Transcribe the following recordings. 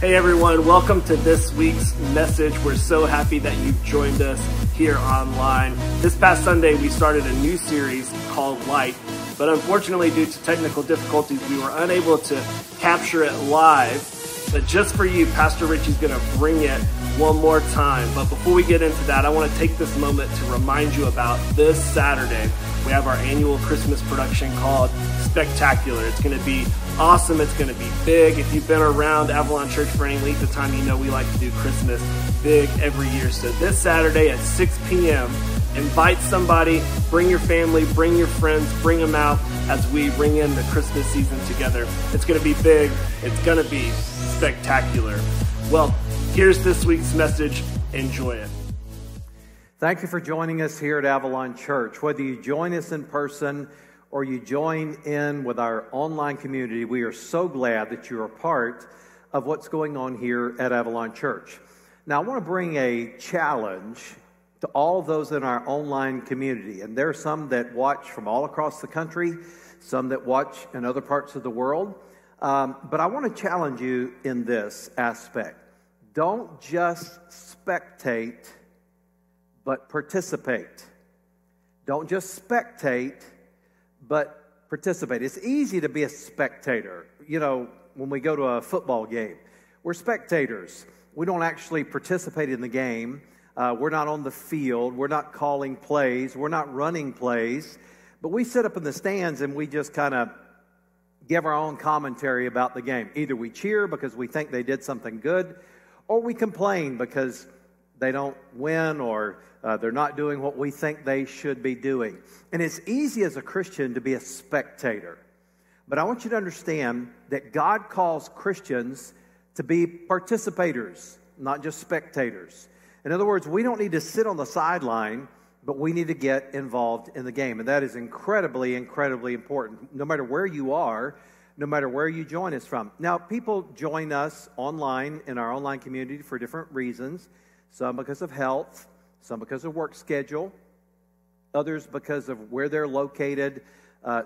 Hey everyone, welcome to this week's message. We're so happy that you've joined us here online. This past Sunday, we started a new series called Light, but unfortunately, due to technical difficulties, we were unable to capture it live. But just for you, Pastor Richie's gonna bring it one more time. But before we get into that, I wanna take this moment to remind you about this Saturday. We have our annual Christmas production called Spectacular. It's gonna be awesome, it's gonna be big. If you've been around Avalon Church for any length of time, you know we like to do Christmas big every year. So this Saturday at 6 p.m., invite somebody, bring your family, bring your friends, bring them out as we bring in the Christmas season together. It's gonna be big, it's gonna be spectacular. Well, here's this week's message, enjoy it. Thank you for joining us here at Avalon Church. Whether you join us in person or you join in with our online community, we are so glad that you're a part of what's going on here at Avalon Church. Now, I want to bring a challenge to all of those in our online community, and there are some that watch from all across the country, some that watch in other parts of the world, but I want to challenge you in this aspect. Don't just spectate, but participate. Don't just spectate, but participate. It's easy to be a spectator. You know, when we go to a football game, we're spectators. We don't actually participate in the game. We're not on the field. We're not calling plays. We're not running plays. But we sit up in the stands and we just kind of give our own commentary about the game. Either we cheer because we think they did something good, or we complain because they don't win, or they're not doing what we think they should be doing. And it's easy as a Christian to be a spectator. But I want you to understand that God calls Christians to be participators, not just spectators. In other words, we don't need to sit on the sideline, but we need to get involved in the game. And that is incredibly, incredibly important, no matter where you are, no matter where you join us from. Now, people join us online in our online community for different reasons. Some because of health, some because of work schedule, others because of where they're located,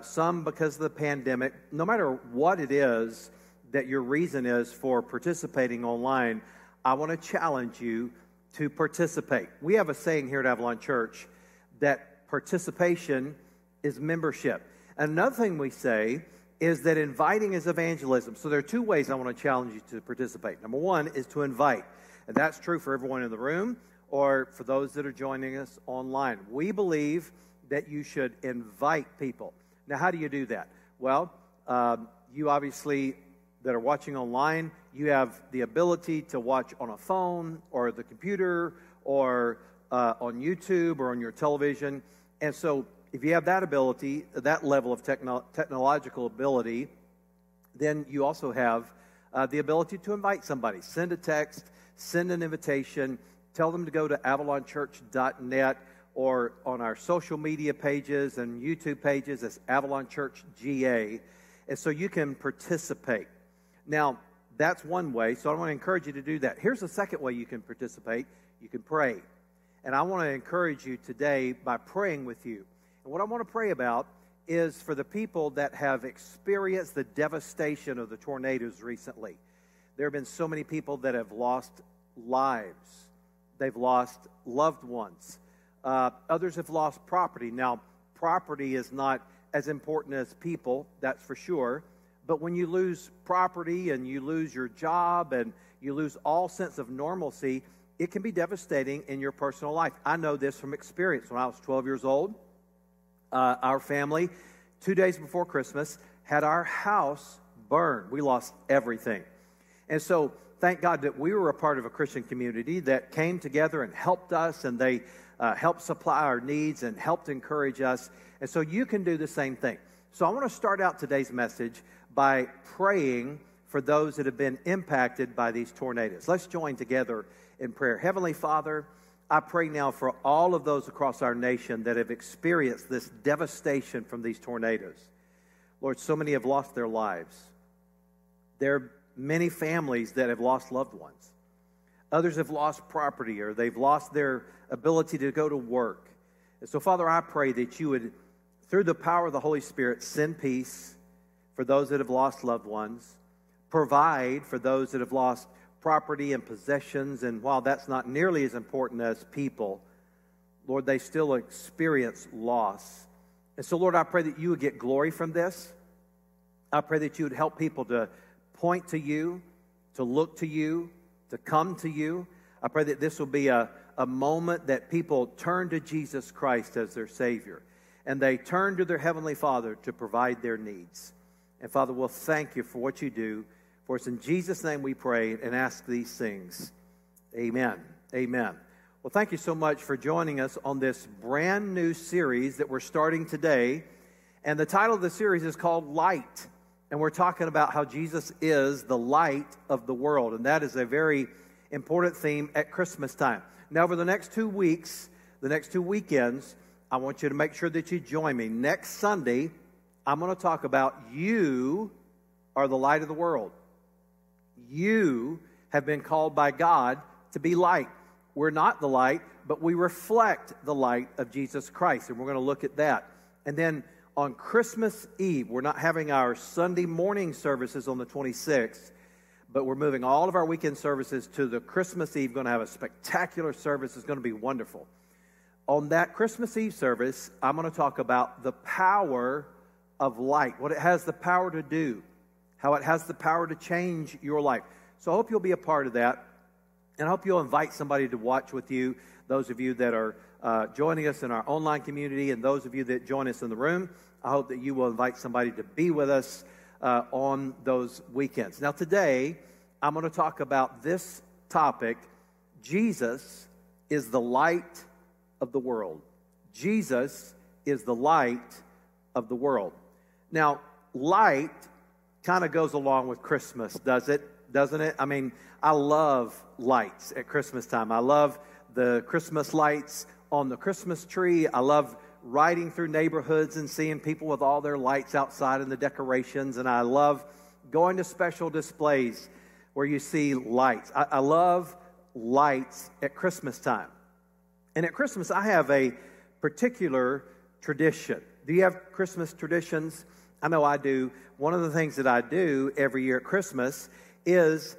some because of the pandemic. No matter what it is that your reason is for participating online, I want to challenge you to participate. We have a saying here at Avalon Church that participation is membership. And another thing we say is that inviting is evangelism. So there are two ways I want to challenge you to participate. Number one is to invite. And that's true for everyone in the room or for those that are joining us online. We believe that you should invite people. Now, how do you do that? Well, you obviously that are watching online, you have the ability to watch on a phone or the computer or on YouTube or on your television. And so if you have that ability, that level of technological ability, then you also have the ability to invite somebody. Send a text, send an invitation, tell them to go to AvalonChurch.net or on our social media pages and YouTube pages. It's Avalon Church GA. And so you can participate. Now, that's one way, so I want to encourage you to do that. Here's the second way you can participate. You can pray. And I want to encourage you today by praying with you. And what I want to pray about is for the people that have experienced the devastation of the tornadoes recently. There have been so many people that have lost lives. They've lost loved ones. Others have lost property. Now, property is not as important as people, that's for sure. But when you lose property and you lose your job and you lose all sense of normalcy, it can be devastating in your personal life. I know this from experience. When I was 12 years old, our family, 2 days before Christmas, had our house burned. We lost everything. And so thank God that we were a part of a Christian community that came together and helped us, and they helped supply our needs and helped encourage us. And so you can do the same thing. So I want to start out today's message by praying for those that have been impacted by these tornadoes. Let's join together in prayer. Heavenly Father, I pray now for all of those across our nation that have experienced this devastation from these tornadoes. Lord, so many have lost their lives. There are many families that have lost loved ones. Others have lost property, or they've lost their ability to go to work. And so, Father, I pray that you would, through the power of the Holy Spirit, send peace for those that have lost loved ones. provide for those that have lost property and possessions. And while that's not nearly as important as people, Lord, they still experience loss. And so, Lord, I pray that you would get glory from this. I pray that you would help people to point to you, to look to you, to come to you. I pray that this will be a moment that people turn to Jesus Christ as their Savior, and they turn to their Heavenly Father to provide their needs. And, Father, we'll thank you for what you do. For it's in Jesus' name we pray and ask these things. Amen. Amen. Well, thank you so much for joining us on this brand new series that we're starting today. And the title of the series is called Light. And we're talking about how Jesus is the light of the world. And that is a very important theme at Christmas time. Now, over the next 2 weeks, the next two weekends, I want you to make sure that you join me. Next Sunday, I'm going to talk about you are the light of the world. You have been called by God to be light. We're not the light, but we reflect the light of Jesus Christ. And we're going to look at that. And then on Christmas Eve, we're not having our Sunday morning services on the 26th, but we're moving all of our weekend services to the Christmas Eve. We're going to have a spectacular service. It's going to be wonderful. On that Christmas Eve service, I'm going to talk about the power of light, what it has the power to do, how it has the power to change your life. So I hope you'll be a part of that, and I hope you'll invite somebody to watch with you, those of you that are joining us in our online community, and those of you that join us in the room. I hope that you will invite somebody to be with us on those weekends. Now today, I'm going to talk about this topic: Jesus is the light of the world. Jesus is the light of the world. Now, light kind of goes along with Christmas, doesn't it? I mean, I love lights at Christmas time. I love the Christmas lights on the Christmas tree. I love riding through neighborhoods and seeing people with all their lights outside and the decorations. And I love going to special displays where you see lights. I love lights at Christmas time. And at Christmas, I have a particular tradition. Do you have Christmas traditions? I know I do. One of the things that I do every year at Christmas is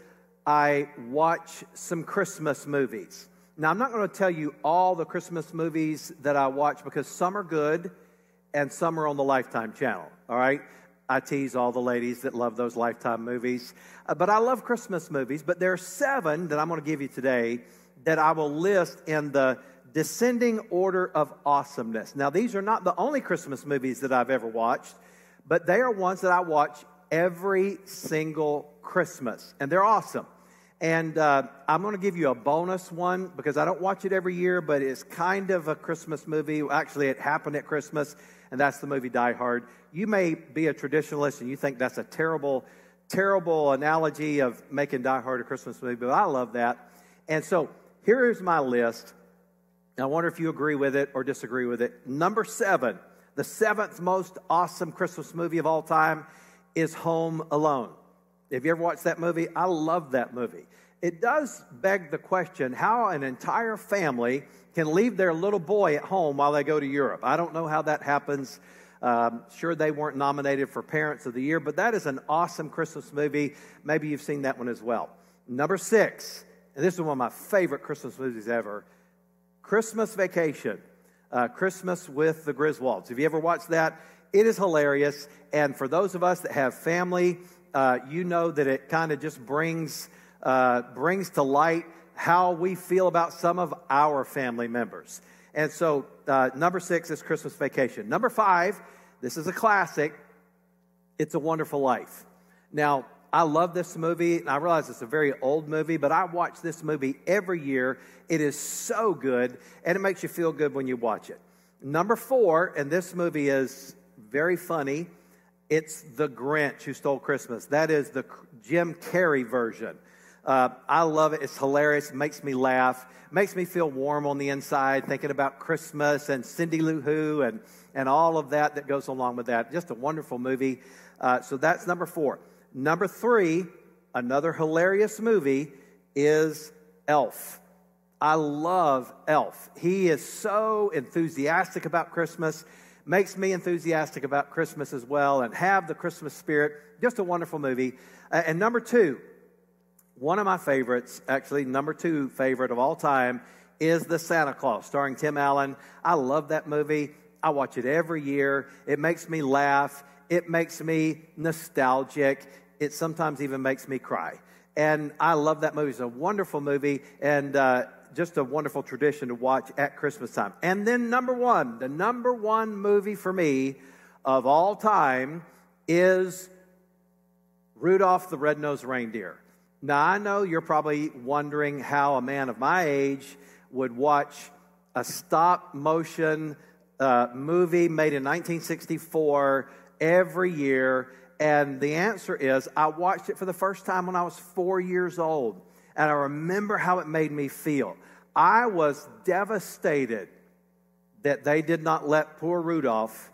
I watch some Christmas movies. Now, I'm not going to tell you all the Christmas movies that I watch because some are good and some are on the Lifetime channel, all right? I tease all the ladies that love those Lifetime movies. But I love Christmas movies, but there are 7 that I'm going to give you today that I will list in the descending order of awesomeness. Now, these are not the only Christmas movies that I've ever watched, but they are ones that I watch every single Christmas, and they're awesome. And I'm going to give you a bonus one because I don't watch it every year, but it's kind of a Christmas movie. Actually, it happened at Christmas, and that's the movie Die Hard. You may be a traditionalist, and you think that's a terrible, terrible analogy of making Die Hard a Christmas movie, but I love that. And so here is my list. I wonder if you agree with it or disagree with it. Number 7, the 7th most awesome Christmas movie of all time is Home Alone. Have you ever watched that movie? I love that movie. It does beg the question how an entire family can leave their little boy at home while they go to Europe. I don't know how that happens. Sure, they weren't nominated for Parents of the Year, but that is an awesome Christmas movie. Maybe you've seen that one as well. Number 6, and this is one of my favorite Christmas movies ever, Christmas Vacation, Christmas with the Griswolds. Have you ever watched that? It is hilarious, and for those of us that have family, you know that it kind of just brings to light how we feel about some of our family members. And so number 6 is Christmas Vacation. Number 5, this is a classic, It's a Wonderful Life. Now, I love this movie, and I realize it's a very old movie, but I watch this movie every year. It is so good, and it makes you feel good when you watch it. Number 4, and this movie is very funny, it's The Grinch Who Stole Christmas. That is the Jim Carrey version. I love it. It's hilarious. It makes me laugh. Makes me feel warm on the inside thinking about Christmas and Cindy Lou Who and all of that goes along with that. Just a wonderful movie. So that's number 4. Number 3, another hilarious movie, is Elf. I love Elf. He is so enthusiastic about Christmas. makes me enthusiastic about Christmas as well, and Have the Christmas Spirit, just a wonderful movie. And number two, one of my favorites, actually number two favorite of all time, is The Santa Claus, starring Tim Allen. I love that movie. I watch it every year. It makes me laugh. It makes me nostalgic. It sometimes even makes me cry. And I love that movie. It's a wonderful movie, and just a wonderful tradition to watch at Christmas time. And then number one, the number one movie for me of all time is Rudolph the Red-Nosed Reindeer. Now, I know you're probably wondering how a man of my age would watch a stop-motion movie made in 1964 every year. And the answer is, I watched it for the first time when I was 4 years old, and I remember how it made me feel. I was devastated that they did not let poor Rudolph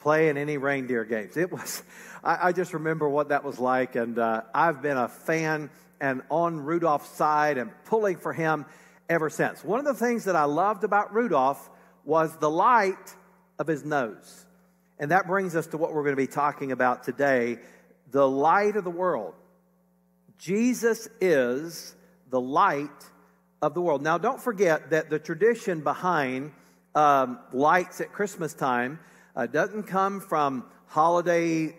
play in any reindeer games. It was, I just remember what that was like, and I've been a fan and on Rudolph's side and pulling for him ever since. One of the things that I loved about Rudolph was the light of his nose. And that brings us to what we're going to be talking about today, the light of the world. Jesus is the light of the world. Now, don't forget that the tradition behind lights at Christmas time doesn't come from holiday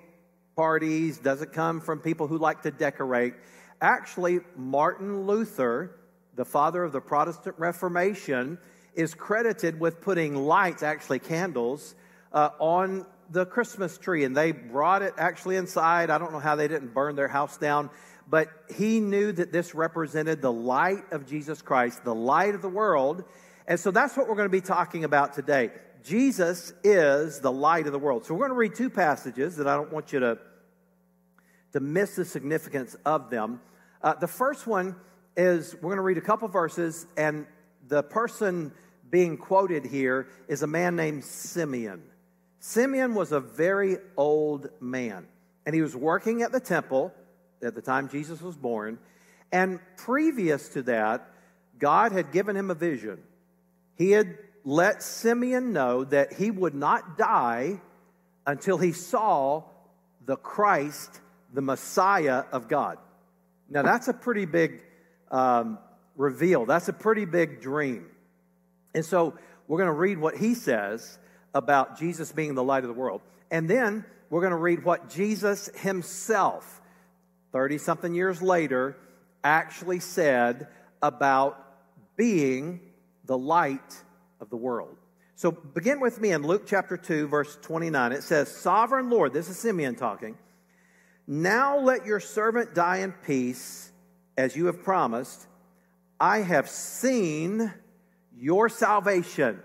parties, doesn't come from people who like to decorate. Actually, Martin Luther, the father of the Protestant Reformation, is credited with putting lights, actually candles, on the Christmas tree, and they brought it actually inside. I don't know how they didn't burn their house down, but he knew that this represented the light of Jesus Christ, the light of the world, and so that's what we're going to be talking about today. Jesus is the light of the world. So we're going to read two passages that I don't want you to miss the significance of them. The first one is, we're going to read a couple verses, and the person being quoted here is a man named Simeon. Simeon was a very old man, and he was working at the temple at the time Jesus was born, and previous to that, God had given him a vision. He had let Simeon know that he would not die until he saw the Christ, the Messiah of God. Now, that's a pretty big reveal. That's a pretty big dream. And so we're going to read what he says about Jesus being the light of the world. And then we're going to read what Jesus himself, 30-something years later, actually said about being the light of the world. So begin with me in Luke chapter 2, verse 29. It says, "Sovereign Lord," this is Simeon talking, "now let your servant die in peace, as you have promised. I have seen your salvation."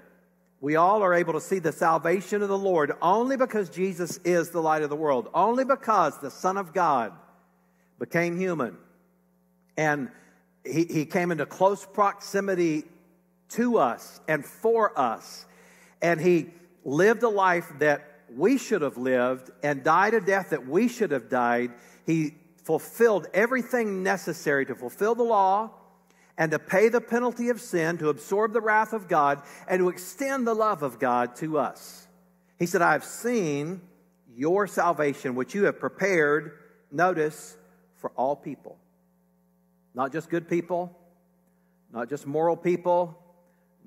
We all are able to see the salvation of the Lord only because Jesus is the light of the world, only because the Son of God became human. And he came into close proximity to us and for us. And he lived a life that we should have lived and died a death that we should have died. He fulfilled everything necessary to fulfill the law, and to pay the penalty of sin, to absorb the wrath of God, and to extend the love of God to us. He said, "I have seen your salvation, which you have prepared," notice, "for all people." Not just good people, not just moral people,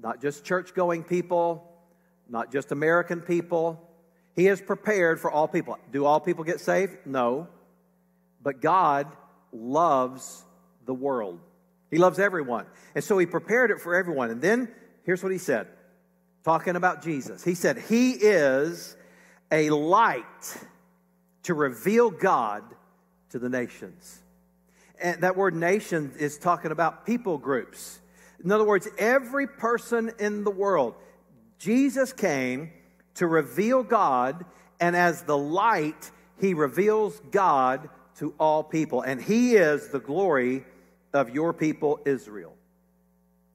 not just church-going people, not just American people. He is prepared for all people. Do all people get saved? No. But God loves the world. He loves everyone. And so he prepared it for everyone. And then here's what he said, talking about Jesus. He said, "He is a light to reveal God to the nations." And that word "nation" is talking about people groups. In other words, every person in the world. Jesus came to reveal God, and as the light, he reveals God to all people. And he is the glory of your people Israel.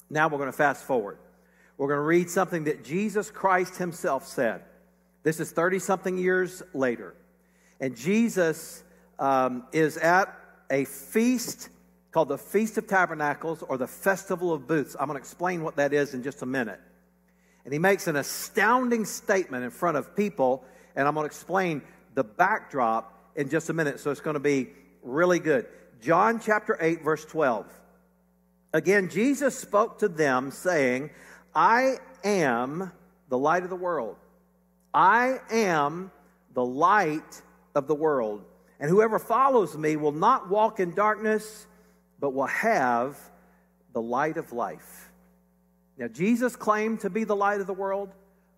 Now we're going to fast forward. We're going to read something that Jesus Christ himself said. This is 30-something years later. And Jesus is at a feast called the Feast of Tabernacles, or the Festival of Booths. I'm going to explain what that is in just a minute. and he makes an astounding statement in front of people, and I'm going to explain the backdrop in just a minute, so it's going to be really good. John chapter 8, verse 12. Again, Jesus spoke to them, saying, I am the light of the world. I am the light of the world. And whoever follows me will not walk in darkness, but will have the light of life. Now, Jesus claimed to be the light of the world.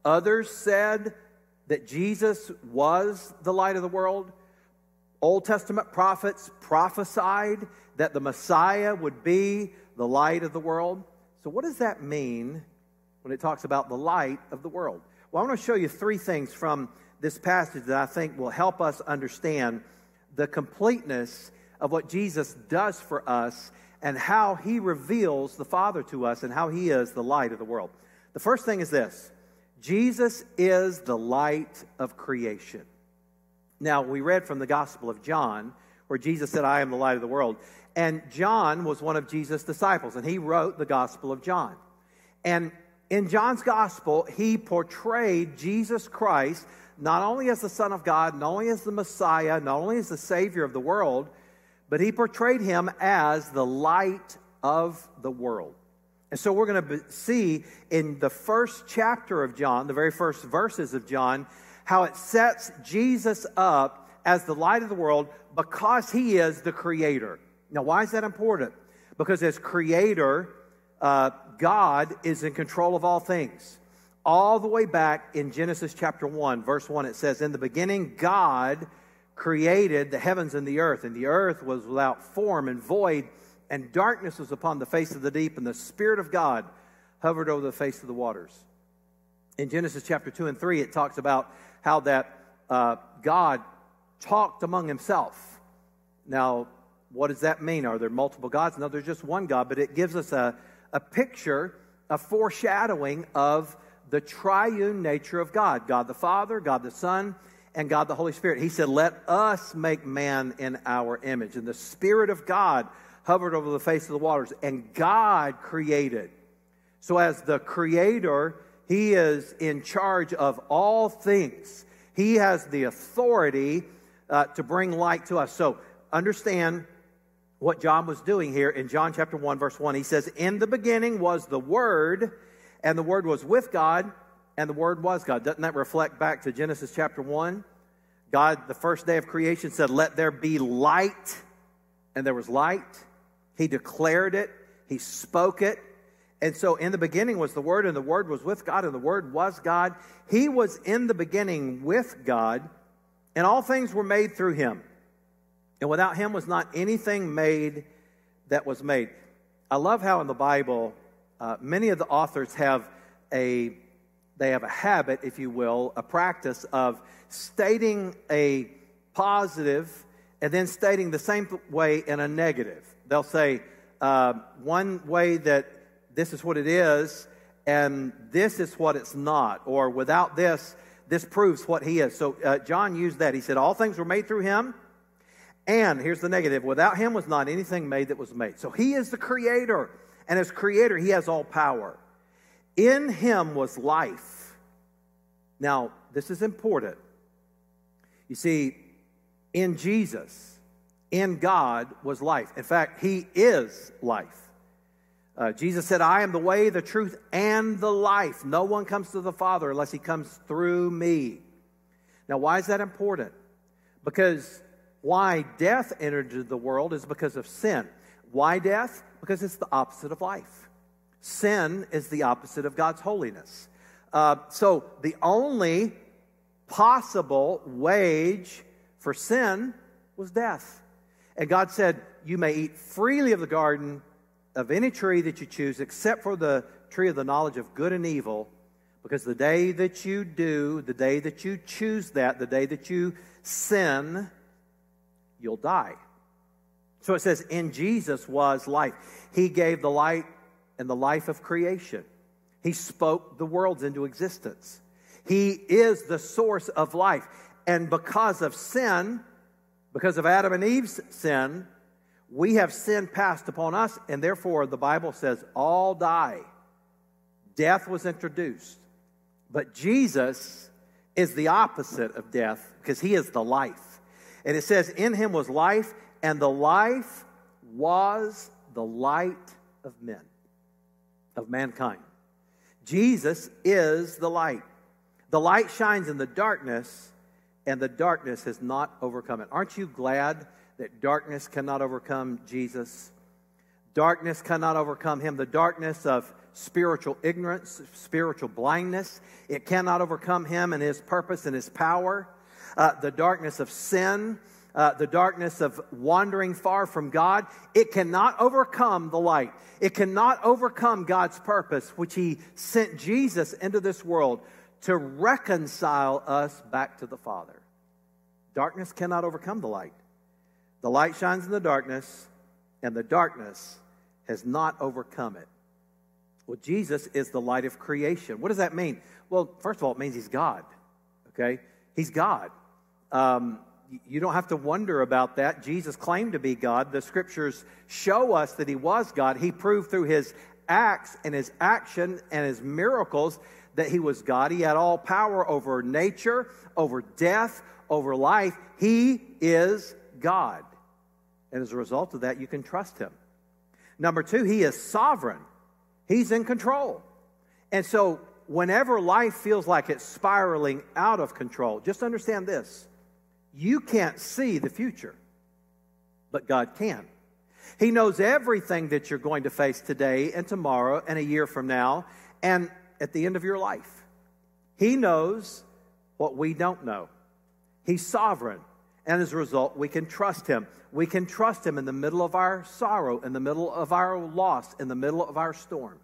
Others said that Jesus was the light of the world. Old Testament prophets prophesied that the Messiah would be the light of the world. So what does that mean when it talks about the light of the world? Well, I want to show you three things from this passage that I think will help us understand the completeness of what Jesus does for us and how he reveals the Father to us and how he is the light of the world. The first thing is this: Jesus is the light of creation. Now, we read from the Gospel of John where Jesus said, I am the light of the world. And John was one of Jesus' disciples, and he wrote the Gospel of John. And in John's Gospel, he portrayed Jesus Christ not only as the Son of God, not only as the Messiah, not only as the Savior of the world, but he portrayed him as the light of the world. And so we're going to see in the first chapter of John, the very first verses of John, how it sets Jesus up as the light of the world because he is the creator. Now, why is that important? Because as creator, God is in control of all things. All the way back in Genesis chapter 1, verse 1, it says, in the beginning, God created the heavens and the earth was without form and void, and darkness was upon the face of the deep, and the Spirit of God hovered over the face of the waters. In Genesis chapter 2 and 3, it talks about how that God talked among himself. Now, what does that mean? Are there multiple gods? No, there's just one God, but it gives us a picture, a foreshadowing of the triune nature of God, God the Father, God the Son, and God the Holy Spirit. He said, let us make man in our image. And the Spirit of God hovered over the face of the waters, and God created. So as the creator, he is in charge of all things. He has the authority to bring light to us. So understand what John was doing here in John chapter 1, verse 1. He says, in the beginning was the Word, and the Word was with God, and the Word was God. Doesn't that reflect back to Genesis chapter 1? God, the first day of creation, said, let there be light, and there was light. He declared it. He spoke it. And so in the beginning was the Word, and the Word was with God, and the Word was God. He was in the beginning with God, and all things were made through him. And without him was not anything made that was made. I love how in the Bible, many of the authors have a habit, if you will, a practice of stating a positive and then stating the same way in a negative. They'll say one way that this is what it is, and this is what it's not. Or without this, this proves what he is. So John used that. He said, all things were made through him. And here's the negative. Without him was not anything made that was made. So he is the creator. And as creator, he has all power. In him was life. Now, this is important. You see, in Jesus, in God was life. In fact, he is life. Jesus said, I am the way, the truth, and the life. No one comes to the Father unless he comes through me. Now, why is that important? Because why death entered the world is because of sin. Why death? Because it's the opposite of life. Sin is the opposite of God's holiness. So the only possible wage for sin was death. And God said, you may eat freely of the garden of any tree that you choose, except for the tree of the knowledge of good and evil, because the day that you do, the day that you choose that, the day that you sin, you'll die. So it says, in Jesus was life. He gave the light and the life of creation. He spoke the worlds into existence. He is the source of life. And because of sin, because of Adam and Eve's sin, we have sin passed upon us, and therefore, the Bible says, all die. Death was introduced. But Jesus is the opposite of death because he is the life. And it says, in him was life, and the life was the light of men, of mankind. Jesus is the light. The light shines in the darkness, and the darkness has not overcome it. Aren't you glad that darkness cannot overcome Jesus? Darkness cannot overcome him. The darkness of spiritual ignorance, spiritual blindness, it cannot overcome him and his purpose and his power. The darkness of sin, the darkness of wandering far from God, it cannot overcome the light. It cannot overcome God's purpose, which he sent Jesus into this world to reconcile us back to the Father. Darkness cannot overcome the light. The light shines in the darkness, and the darkness has not overcome it. Well, Jesus is the light of creation. What does that mean? Well, first of all, it means he's God, okay? He's God. You don't have to wonder about that. Jesus claimed to be God. The Scriptures show us that he was God. He proved through his acts and his action and his miracles that he was God. He had all power over nature, over death, over life. He is God. And as a result of that, you can trust him. Number two, he is sovereign. He's in control. And so whenever life feels like it's spiraling out of control, just understand this. You can't see the future, but God can. He knows everything that you're going to face today and tomorrow and a year from now and at the end of your life. He knows what we don't know. He's sovereign. And as a result, we can trust him. We can trust him in the middle of our sorrow, in the middle of our loss, in the middle of our storm.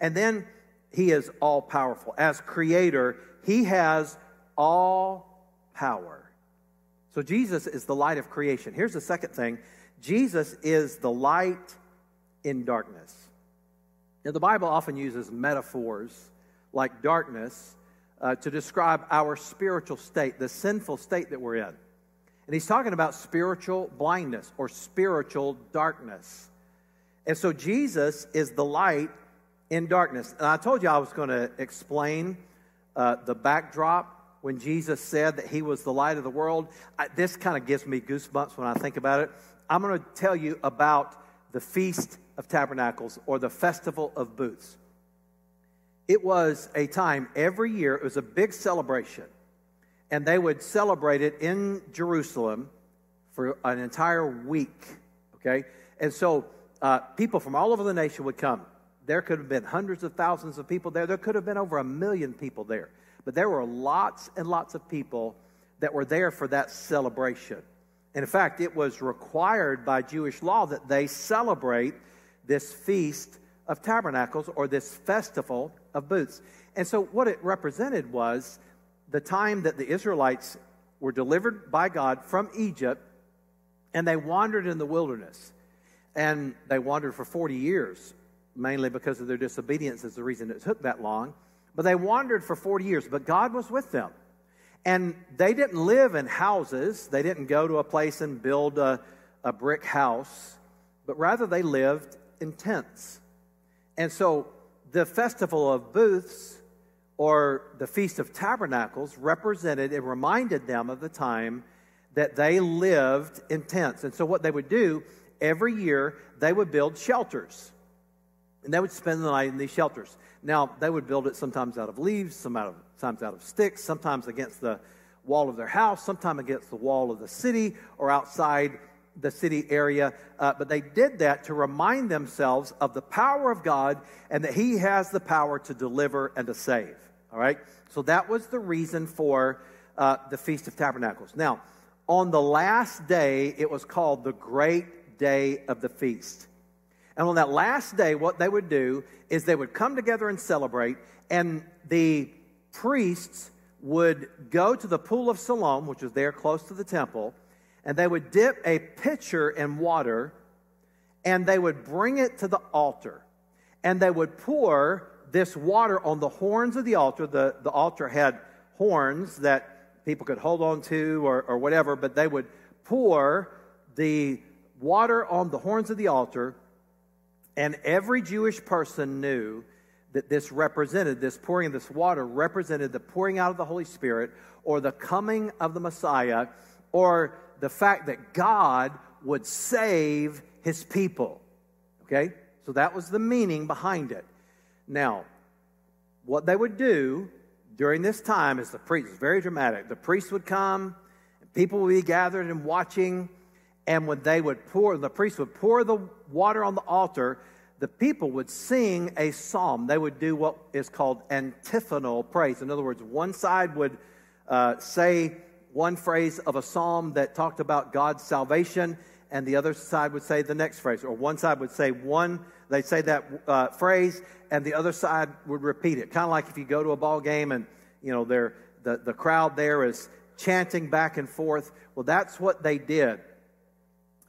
And then he is all-powerful. As creator, he has all power. So Jesus is the light of creation. Here's the second thing. Jesus is the light in darkness. Now, the Bible often uses metaphors like darkness to describe our spiritual state, the sinful state that we're in. And he's talking about spiritual blindness or spiritual darkness. And so Jesus is the light in darkness. And I told you I was going to explain the backdrop when Jesus said that he was the light of the world. This kind of gives me goosebumps when I think about it. I'm going to tell you about the Feast of Tabernacles or the Festival of Booths. It was a time every year, it was a big celebration. And they would celebrate it in Jerusalem for an entire week, okay? And so people from all over the nation would come. There could have been hundreds of thousands of people there. There could have been over 1 million people there. But there were lots and lots of people that were there for that celebration. And in fact, it was required by Jewish law that they celebrate this Feast of Tabernacles or this Festival of Booths. And so what it represented was the time that the Israelites were delivered by God from Egypt, and they wandered in the wilderness. And they wandered for 40 years, mainly because of their disobedience is the reason it took that long. But they wandered for 40 years, but God was with them. And they didn't live in houses. They didn't go to a place and build a brick house, but rather they lived in tents. And so the Festival of Booths, or the Feast of Tabernacles, represented and reminded them of the time that they lived in tents. And so what they would do every year, they would build shelters. And they would spend the night in these shelters. Now, they would build it sometimes out of leaves, sometimes out of sticks, sometimes against the wall of their house, sometimes against the wall of the city or outside the city area. But they did that to remind themselves of the power of God and that he has the power to deliver and to save. All right, so that was the reason for the Feast of Tabernacles. Now, on the last day, it was called the Great Day of the Feast. And on that last day, what they would do is they would come together and celebrate, and the priests would go to the Pool of Siloam, which was there close to the temple, and they would dip a pitcher in water, and they would bring it to the altar, and they would pour this water on the horns of the altar. The altar had horns that people could hold on to or whatever, but they would pour the water on the horns of the altar, and every Jewish person knew that this represented, this pouring of this water represented the pouring out of the Holy Spirit or the coming of the Messiah or the fact that God would save his people. Okay? So that was the meaning behind it. Now, what they would do during this time is the priests, very dramatic. The priests would come, and people would be gathered and watching, and when they would pour, the priests would pour the water on the altar, the people would sing a psalm. They would do what is called antiphonal praise. In other words, one side would say one phrase of a psalm that talked about God's salvation, and the other side would say the next phrase. Or one side would say one, they'd say that phrase, and the other side would repeat it. Kind of like if you go to a ball game and, you know, the crowd there is chanting back and forth. Well, that's what they did.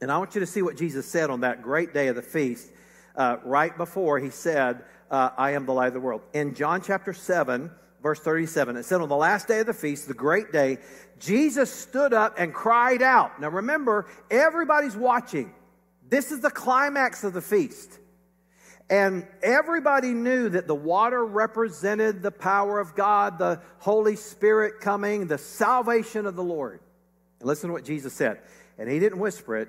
And I want you to see what Jesus said on that great day of the feast. Right before he said, I am the light of the world. In John chapter 7, verse 37, it said, on the last day of the feast, the great day, Jesus stood up and cried out. Now remember, everybody's watching. This is the climax of the feast. And everybody knew that the water represented the power of God, the Holy Spirit coming, the salvation of the Lord. And listen to what Jesus said. And he didn't whisper it.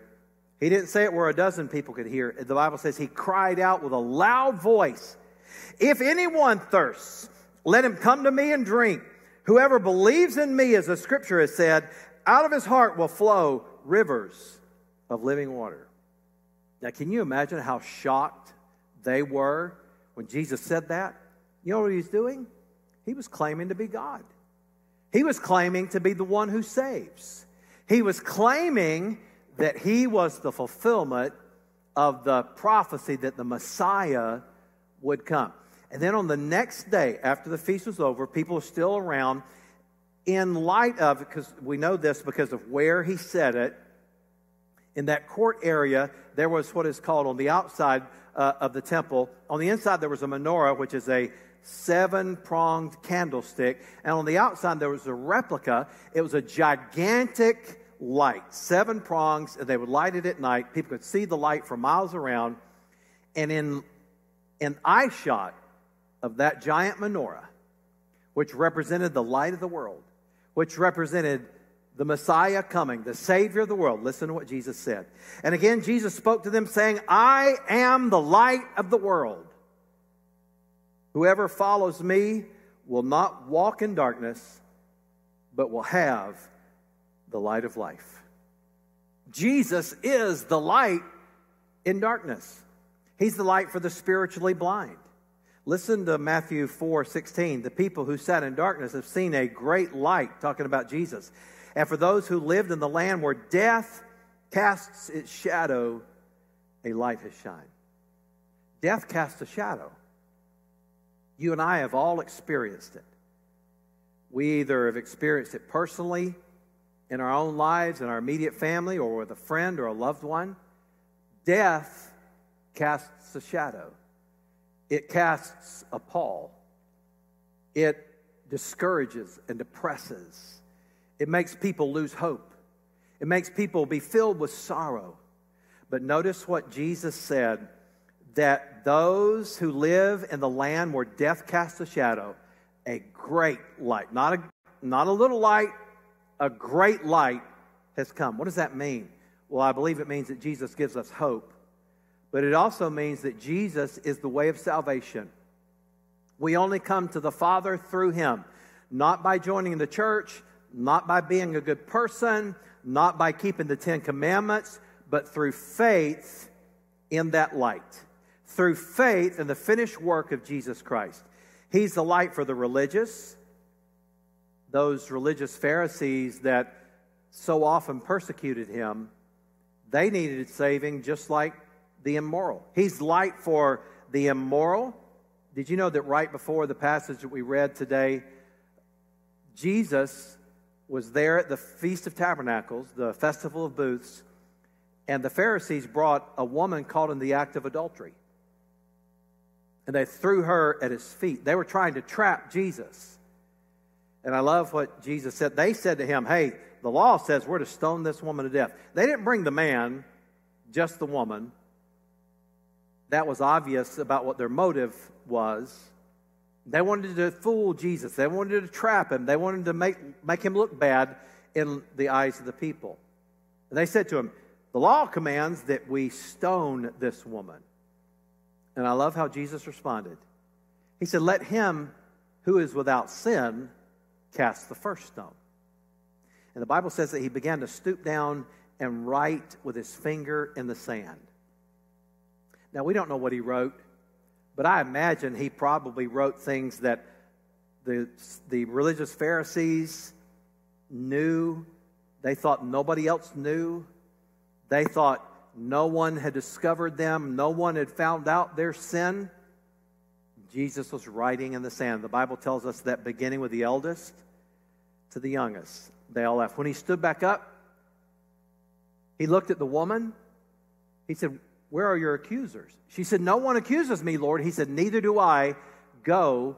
He didn't say it where a dozen people could hear. The Bible says he cried out with a loud voice, if anyone thirsts, let him come to me and drink. Whoever believes in me, as the scripture has said, out of his heart will flow rivers of living water. Now, can you imagine how shocked they were when Jesus said that? You know what he was doing? He was claiming to be God. He was claiming to be the one who saves. He was claiming that he was the fulfillment of the prophecy that the Messiah would come. And then on the next day, after the feast was over, people are still around in light of, because we know this because of where he said it, in that court area, there was what is called on the outside of the temple. On the inside, there was a menorah, which is a seven-pronged candlestick. And on the outside, there was a replica. It was a gigantic light, seven prongs, and they would light it at night. People could see the light for miles around. And in an eye shot of that giant menorah, which represented the light of the world, which represented the Messiah coming, the Savior of the world. Listen to what Jesus said. And again, Jesus spoke to them saying, I am the light of the world. Whoever follows me will not walk in darkness, but will have the light of life. Jesus is the light in darkness. He's the light for the spiritually blind. Listen to Matthew 4:16. The people who sat in darkness have seen a great light, talking about Jesus. And for those who lived in the land where death casts its shadow, a light has shined. Death casts a shadow. You and I have all experienced it. We either have experienced it personally, in our own lives, in our immediate family, or with a friend or a loved one. Death casts a shadow. It casts a pall. It discourages and depresses. It makes people lose hope. It makes people be filled with sorrow. But notice what Jesus said, that those who live in the land where death casts a shadow, a great light, not a little light, a great light has come. What does that mean? Well, I believe it means that Jesus gives us hope, but it also means that Jesus is the way of salvation. We only come to the Father through him, not by joining the church, not by being a good person, not by keeping the Ten Commandments, but through faith in that light, through faith in the finished work of Jesus Christ. He's the light for the religious, those religious Pharisees that so often persecuted him. They needed saving just like the immoral. He's light for the immoral. Did you know that right before the passage that we read today, Jesus was there at the Feast of Tabernacles, the Festival of Booths, and the Pharisees brought a woman caught in the act of adultery. And they threw her at his feet. They were trying to trap Jesus. And I love what Jesus said. They said to him, hey, the law says we're to stone this woman to death. They didn't bring the man, just the woman. That was obvious about what their motive was. They wanted to fool Jesus. They wanted to trap him. They wanted to make him look bad in the eyes of the people. And they said to him, the law commands that we stone this woman. And I love how Jesus responded. He said, let him who is without sin cast the first stone. And the Bible says that he began to stoop down and write with his finger in the sand. Now, we don't know what he wrote, but I imagine he probably wrote things that the religious Pharisees knew. They thought nobody else knew. They thought no one had discovered them. No one had found out their sin. Jesus was writing in the sand. The Bible tells us that beginning with the eldest to the youngest, they all left. When he stood back up, he looked at the woman. He said, where are your accusers? She said, no one accuses me, Lord. He said, neither do I. Go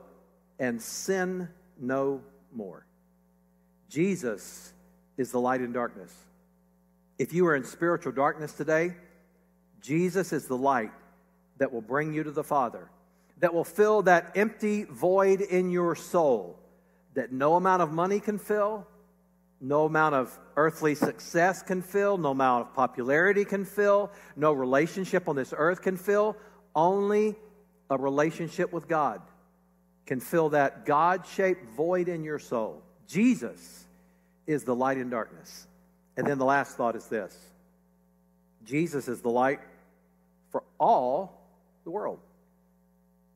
and sin no more. Jesus is the light in darkness. If you are in spiritual darkness today, Jesus is the light that will bring you to the Father, that will fill that empty void in your soul that no amount of money can fill, no amount of earthly success can fill, no amount of popularity can fill, no relationship on this earth can fill. Only a relationship with God can fill that God-shaped void in your soul. Jesus is the light in darkness. And then the last thought is this. Jesus is the light for all the world.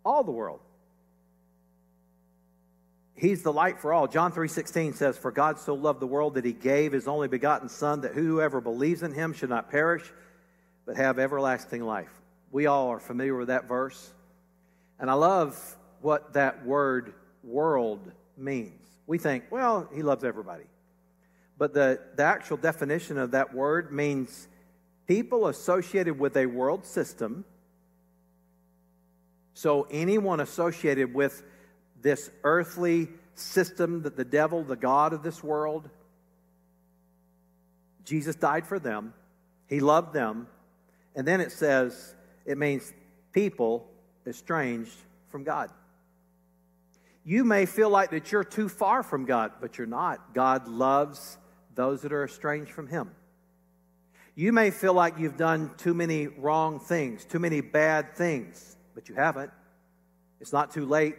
All the world. He's the light for all. John 3:16 says, for God so loved the world that he gave his only begotten Son, that whoever believes in him should not perish, but have everlasting life. We all are familiar with that verse. And I love what that word world means. We think, well, he loves everybody. But the actual definition of that word means people associated with a world system. So anyone associated with this earthly system that the devil, the god of this world, Jesus died for them. He loved them. And then it says, it means people estranged from God. You may feel like that you're too far from God, but you're not. God loves those that are estranged from him. You may feel like you've done too many wrong things, too many bad things, but you haven't. It's not too late.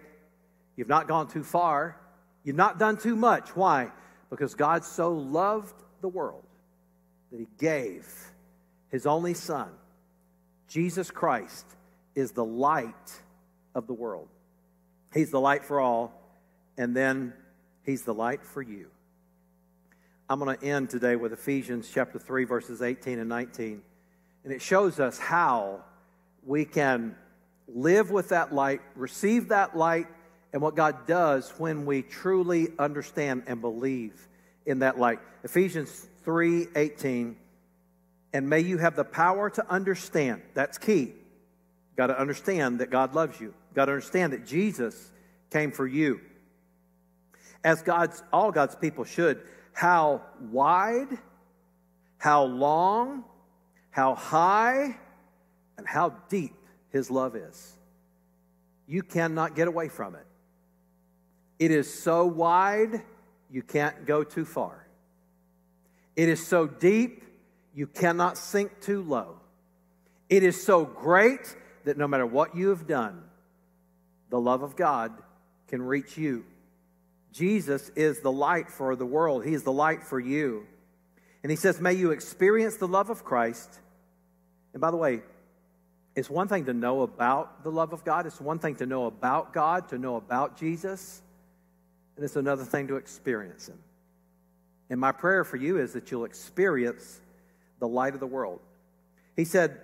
You've not gone too far. You've not done too much. Why? Because God so loved the world that he gave his only Son. Jesus Christ is the light of the world. He's the light for all, and then he's the light for you. I'm going to end today with Ephesians chapter 3, verses 18 and 19. And it shows us how we can live with that light, receive that light, and what God does when we truly understand and believe in that light. Ephesians 3, 18, and may you have the power to understand. That's key. Got to understand that God loves you. Got to understand that Jesus came for you. As all God's people should, how wide, how long, how high, and how deep his love is. You cannot get away from it. It is so wide, you can't go too far. It is so deep, you cannot sink too low. It is so great that no matter what you have done, the love of God can reach you. Jesus is the light for the world. He is the light for you. And he says, may you experience the love of Christ. And by the way, it's one thing to know about the love of God. It's one thing to know about God, to know about Jesus. And it's another thing to experience him. And my prayer for you is that you'll experience the light of the world. He said,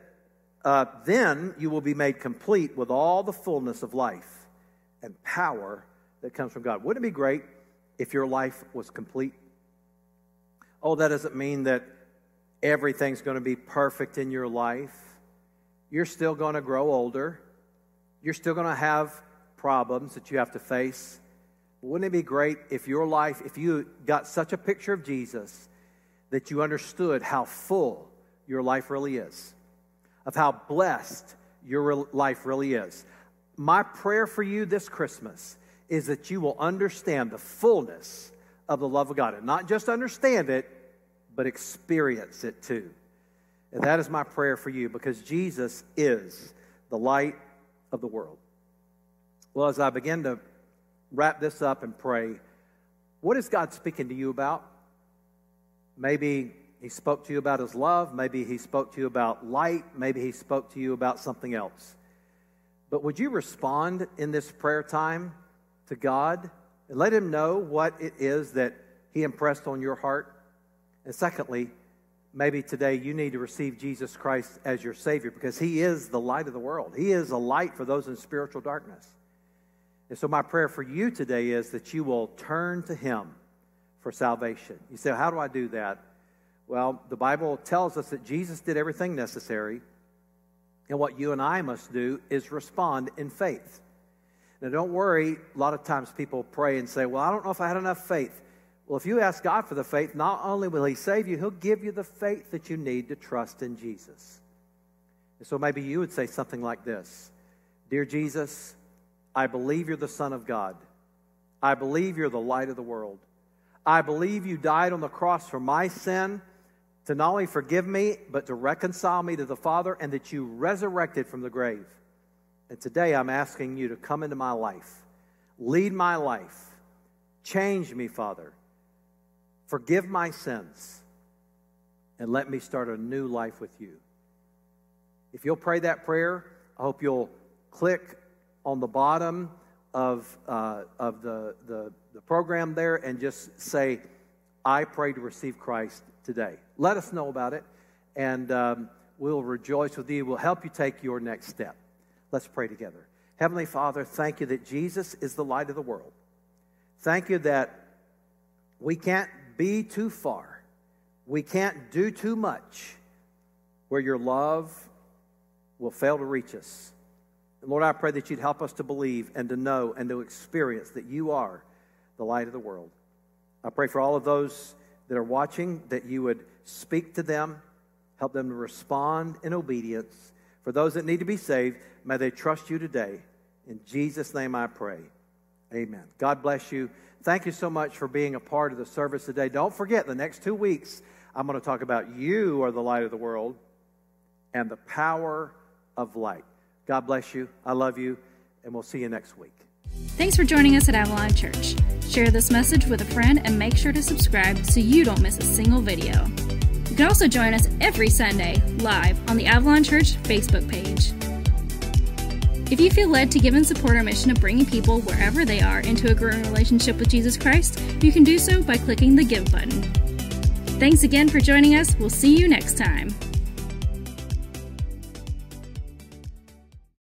then you will be made complete with all the fullness of life and power that comes from God. Wouldn't it be great if your life was complete? Oh, that doesn't mean that everything's going to be perfect in your life. You're still going to grow older. You're still going to have problems that you have to face. Wouldn't it be great if your life, if you got such a picture of Jesus that you understood how full your life really is? Of how blessed your life really is. My prayer for you this Christmas is that you will understand the fullness of the love of God. And not just understand it, but experience it too. And that is my prayer for you, because Jesus is the light of the world. Well, as I begin to wrap this up and pray, what is God speaking to you about? Maybe He spoke to you about His love. Maybe He spoke to you about light. Maybe He spoke to you about something else. But would you respond in this prayer time to God and let Him know what it is that He impressed on your heart? And secondly, maybe today you need to receive Jesus Christ as your Savior, because He is the light of the world. He is a light for those in spiritual darkness. And so my prayer for you today is that you will turn to Him for salvation. You say, how do I do that? Well, the Bible tells us that Jesus did everything necessary, and what you and I must do is respond in faith. Now, don't worry. A lot of times people pray and say, well, I don't know if I had enough faith. Well, if you ask God for the faith, not only will He save you, He'll give you the faith that you need to trust in Jesus. And so maybe you would say something like this. Dear Jesus, I believe You're the Son of God. I believe You're the light of the world. I believe You died on the cross for my sin to not only forgive me, but to reconcile me to the Father, and that You resurrected from the grave. And today I'm asking You to come into my life, lead my life, change me, Father. Forgive my sins, and let me start a new life with You. If you'll pray that prayer, I hope you'll click on the bottom of the program there and just say, I pray to receive Christ today. Let us know about it, and we'll rejoice with you. We'll help you take your next step. Let's pray together. Heavenly Father, thank You that Jesus is the light of the world. Thank You that we can't be too far. We can't do too much where Your love will fail to reach us. And Lord, I pray that You'd help us to believe and to know and to experience that You are the light of the world. I pray for all of those that are watching that You would speak to them, help them to respond in obedience. For those that need to be saved, may they trust You today. In Jesus' name I pray. Amen. God bless you. Thank you so much for being a part of the service today. Don't forget, the next 2 weeks, I'm going to talk about you are the light of the world and the power of light. God bless you. I love you, and we'll see you next week. Thanks for joining us at Avalon Church. Share this message with a friend and make sure to subscribe so you don't miss a single video. You can also join us every Sunday live on the Avalon Church Facebook page. If you feel led to give and support our mission of bringing people wherever they are into a growing relationship with Jesus Christ, you can do so by clicking the Give button. Thanks again for joining us. We'll see you next time.